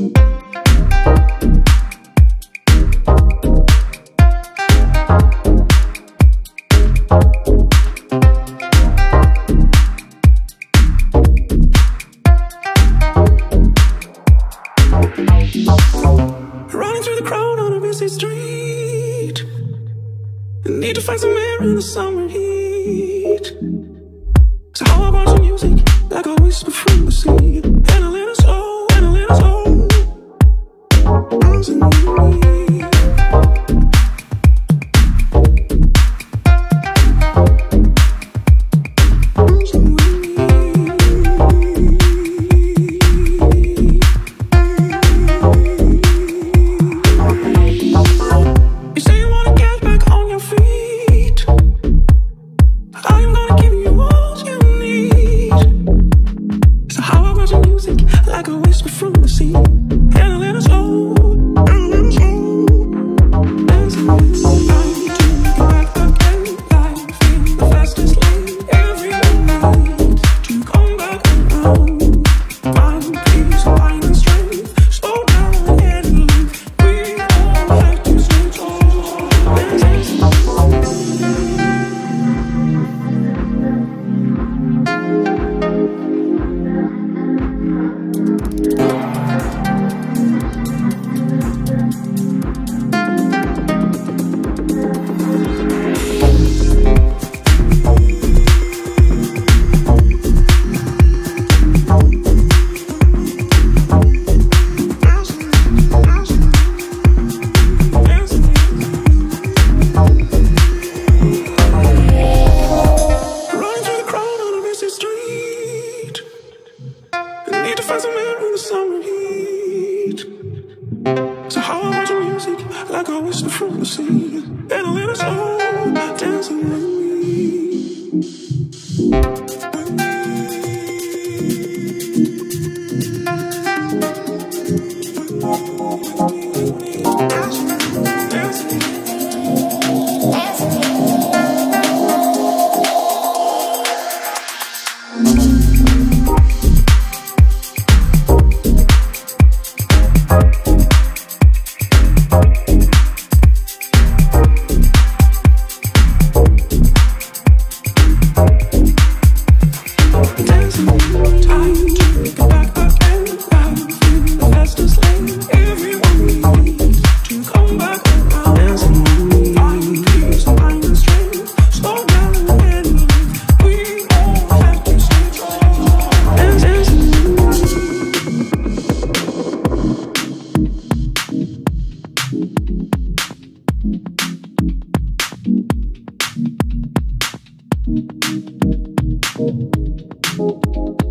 Running through the crowd on a busy street, need to find some air in the summer heat. So how about some music, like a whisper from the sea, and a little soul, and a little soul rising in me.